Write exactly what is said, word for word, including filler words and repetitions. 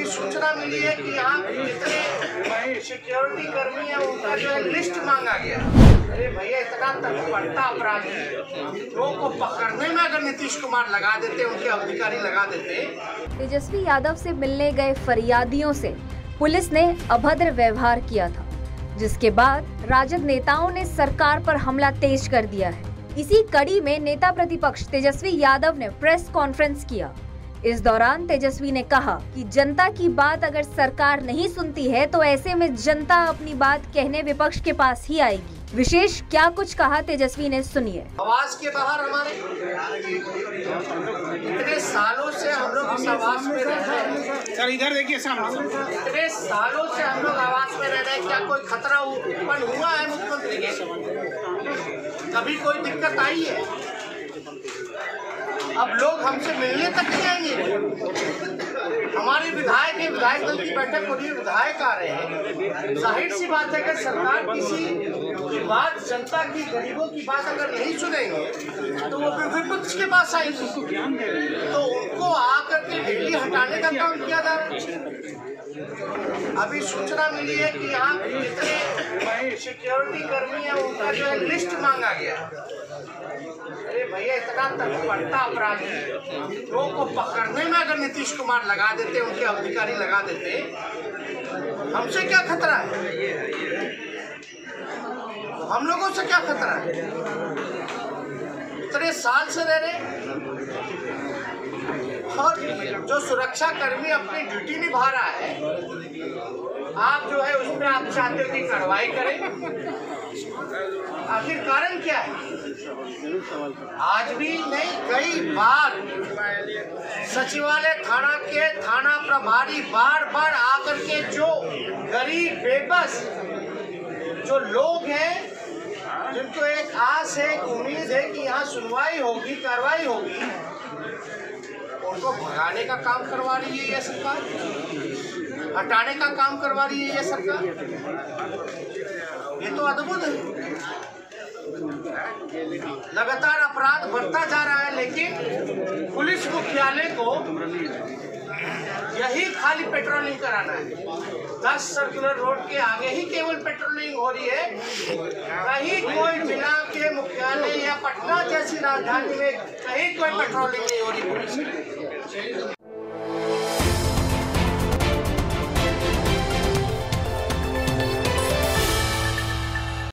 अभी सूचना मिली है कि यहाँ जितने सिक्योरिटी कर्मी है उनका जो है लिस्ट मांगा गया। अरे भैया इतना तक बढ़ता अपराधी लोगों को पकड़ने में अगर नीतीश कुमार लगा देते, उनके अधिकारी लगा देते। तेजस्वी यादव से मिलने गए फरियादियों से पुलिस ने अभद्र व्यवहार किया था, जिसके बाद राजद नेताओं ने सरकार पर हमला तेज कर दिया है। इसी कड़ी में नेता प्रतिपक्ष तेजस्वी यादव ने प्रेस कॉन्फ्रेंस किया। इस दौरान तेजस्वी ने कहा कि जनता की बात अगर सरकार नहीं सुनती है तो ऐसे में जनता अपनी बात कहने विपक्ष के पास ही आएगी। विशेष क्या कुछ कहा तेजस्वी ने, सुनिए। आवाज के बाहर हमारे इतने सालों से हम लोग इस आवाज में रह रहे हैं। सर इधर देखिए सामने। इतने सालों से हम लोग आवाज में रह रहे हैं, क्या कोई खतरा उत्पन्न हुआ है मुख्यमंत्री के? कभी कोई दिक्कत आई है? अब लोग हमसे मिलने तक नहीं आएंगे। हमारे विधायक के विधायक दल की बैठक हो रही है, विधायक आ रहे हैं। जाहिर सी बात है कि सरकार किसी बात, जनता की, गरीबों की बात अगर नहीं सुनेंगे तो वो विपक्ष के पास आएगी। तो उनको आकर के दिल्ली हटाने का काम किया जा रहा। अभी सूचना मिली है कि यहाँ जितने सिक्योरिटी कर्मी है उनका जो है लिस्ट मांगा गया। अरे भैया इतना तक बढ़ता अपराधी लोगों को पकड़ने में अगर नीतीश कुमार लगा देते, उनके अधिकारी लगा देते, हमसे क्या खतरा है? हम लोगों से क्या खतरा है? इतने साल से रह रहे, और जो सुरक्षा कर्मी अपनी ड्यूटी निभा रहा है, आप जो है उसमें आप चाहते हो कि कार्रवाई करें। आखिर कारण क्या है? आज भी नहीं, कई बार सचिवालय थाना के थाना प्रभारी बार बार आकर के जो गरीब बेबस जो लोग हैं, जिनको एक आस है, एक उम्मीद है कि यहाँ सुनवाई होगी, कार्रवाई होगी, उनको भगाने का काम करवा रही है यह सरकार, हटाने का काम करवा रही है यह सरकार। ये तो अद्भुत है। लगातार अपराध बढ़ता जा रहा है, लेकिन पुलिस मुख्यालय को यही खाली पेट्रोलिंग कराना है। दस सर्कुलर रोड के आगे ही केवल पेट्रोलिंग हो रही है। कहीं कोई जिला के मुख्यालय या पटना जैसी राजधानी में कहीं कोई पेट्रोलिंग नहीं हो रही पुलिस।